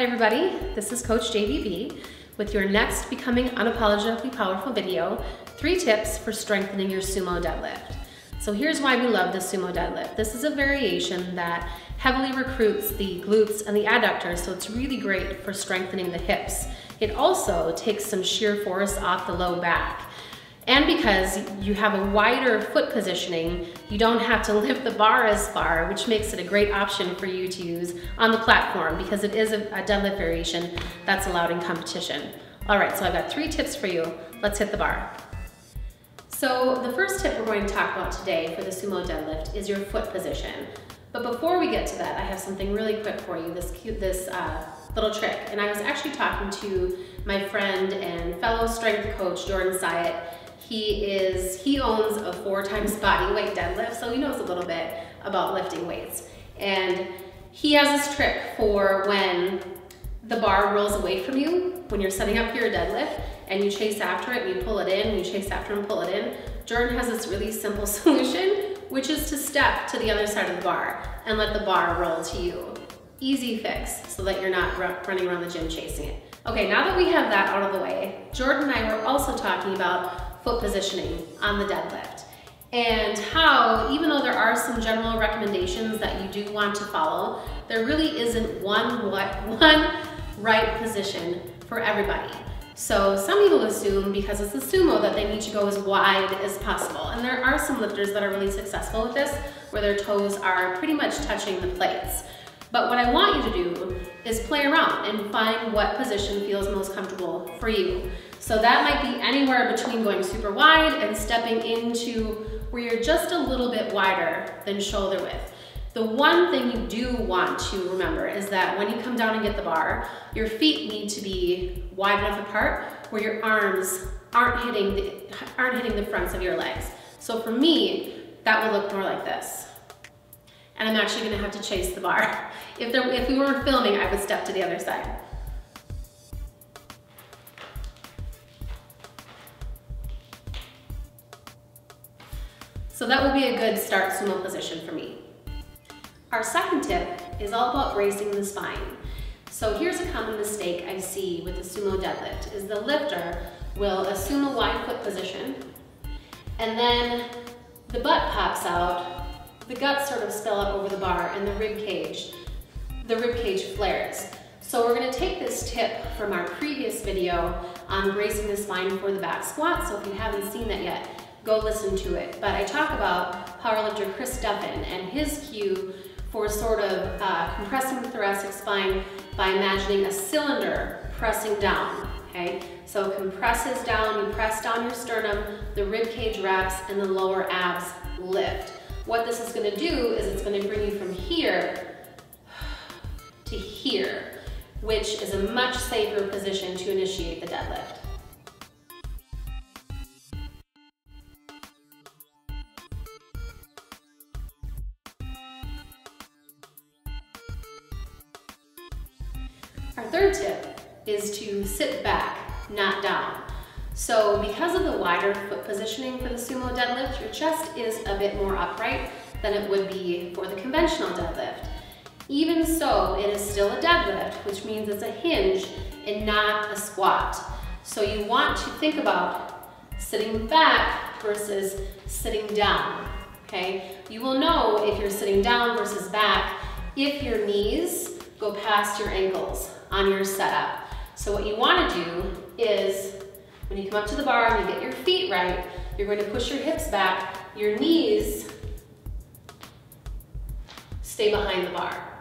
Hi everybody, this is Coach JVB with your next Becoming Unapologetically Powerful video, 3 tips for strengthening your sumo deadlift. So here's why we love the sumo deadlift. This is a variation that heavily recruits the glutes and the adductors, so it's really great for strengthening the hips. It also takes some sheer force off the low back. And because you have a wider foot positioning, you don't have to lift the bar as far, which makes it a great option for you to use on the platform because it is a deadlift variation that's allowed in competition. All right, so I've got 3 tips for you. Let's hit the bar. So the first tip we're going to talk about today for the sumo deadlift is your foot position. But before we get to that, I have something really quick for you, this little trick. And I was actually talking to my friend and fellow strength coach, Jordan Syatt. He owns a 4 times body weight deadlift, so he knows a little bit about lifting weights. And he has this trick for when the bar rolls away from you, when you're setting up for your deadlift and you chase after it and you pull it in, and you chase after and pull it in. Jordan has this really simple solution, which is to step to the other side of the bar and let the bar roll to you. Easy fix so that you're not running around the gym chasing it. Okay, now that we have that out of the way, Jordan and I were also talking about foot positioning on the deadlift and how, even though there are some general recommendations that you do want to follow, there really isn't one right position for everybody. So some people assume because it's a sumo that they need to go as wide as possible, and there are some lifters that are really successful with this where their toes are pretty much touching the plates. But what I want you to do is play around and find what position feels most comfortable for you. So that might be anywhere between going super wide and stepping into where you're just a little bit wider than shoulder width. The one thing you do want to remember is that when you come down and get the bar, your feet need to be wide enough apart where your arms aren't hitting the fronts of your legs. So for me, that would look more like this. And I'm actually gonna have to chase the bar. If we weren't filming, I would step to the other side. So that will be a good start sumo position for me. Our second tip is all about bracing the spine. So here's a common mistake I see with the sumo deadlift is the lifter will assume a wide foot position and then the butt pops out. The guts sort of spill out over the bar and the rib cage flares. So we're going to take this tip from our previous video on bracing the spine for the back squat. So if you haven't seen that yet, go listen to it. But I talk about powerlifter Chris Duffin and his cue for sort of compressing the thoracic spine by imagining a cylinder pressing down. Okay, so compresses down, you press down your sternum, the rib cage wraps, and the lower abs lift. What this is going to do is it's going to bring you from here to here, which is a much safer position to initiate the deadlift. Our third tip is to sit back, not down. So because of the wider foot positioning for the sumo deadlift, your chest is a bit more upright than it would be for the conventional deadlift. Even so, it is still a deadlift, which means it's a hinge and not a squat. So you want to think about sitting back versus sitting down, okay? You will know if you're sitting down versus back if your knees go past your ankles on your setup. So what you want to do is when you come up to the bar and you get your feet right, you're going to push your hips back, your knees stay behind the bar.